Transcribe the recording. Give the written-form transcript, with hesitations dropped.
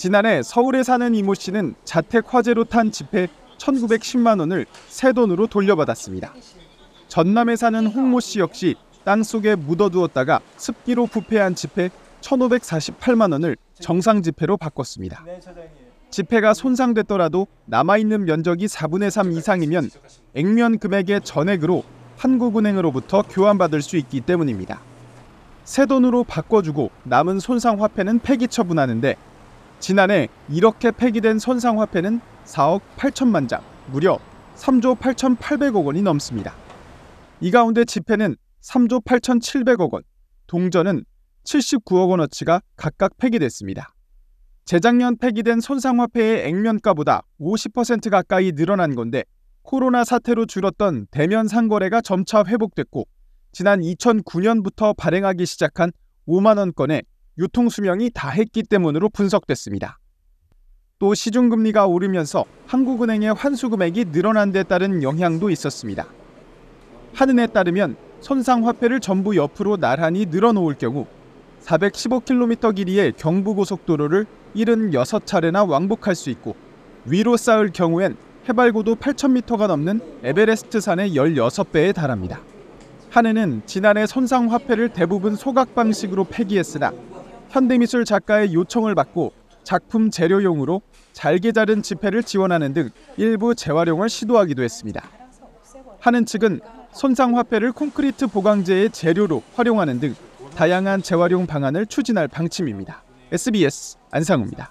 지난해 서울에 사는 이모 씨는 자택 화재로 탄 집에 1,910만 원을 새돈으로 돌려받았습니다. 전남에 사는 홍모 씨 역시 땅속에 묻어두었다가 습기로 부패한 집에 1,548만 원을 정상 집회로 바꿨습니다. 집회가 손상됐더라도 남아있는 면적이 4분의 3 이상이면 액면 금액의 전액으로 한국은행으로부터 교환받을 수 있기 때문입니다. 새돈으로 바꿔주고 남은 손상화폐는 폐기 처분하는데 지난해 이렇게 폐기된 손상화폐는 4억 8천만 장, 무려 3조 8,800억 원이 넘습니다. 이 가운데 지폐는 3조 8,700억 원, 동전은 79억 원어치가 각각 폐기됐습니다. 재작년 폐기된 손상화폐의 액면가보다 50% 가까이 늘어난 건데 코로나 사태로 줄었던 대면 상거래가 점차 회복됐고 지난 2009년부터 발행하기 시작한 5만 원권의 유통수명이 다했기 때문으로 분석됐습니다. 또 시중금리가 오르면서 한국은행의 환수금액이 늘어난 데 따른 영향도 있었습니다. 한은에 따르면 손상화폐를 전부 옆으로 나란히 늘어놓을 경우 415km 길이의 경부고속도로를 76차례나 왕복할 수 있고 위로 쌓을 경우엔 해발고도 8,000m가 넘는 에베레스트 산의 16배에 달합니다. 한은은 지난해 손상화폐를 대부분 소각 방식으로 폐기했으나 현대미술 작가의 요청을 받고 작품 재료용으로 잘게 자른 지폐를 지원하는 등 일부 재활용을 시도하기도 했습니다. 한은 측은 손상화폐를 콘크리트 보강재의 재료로 활용하는 등 다양한 재활용 방안을 추진할 방침입니다. SBS 안상우입니다.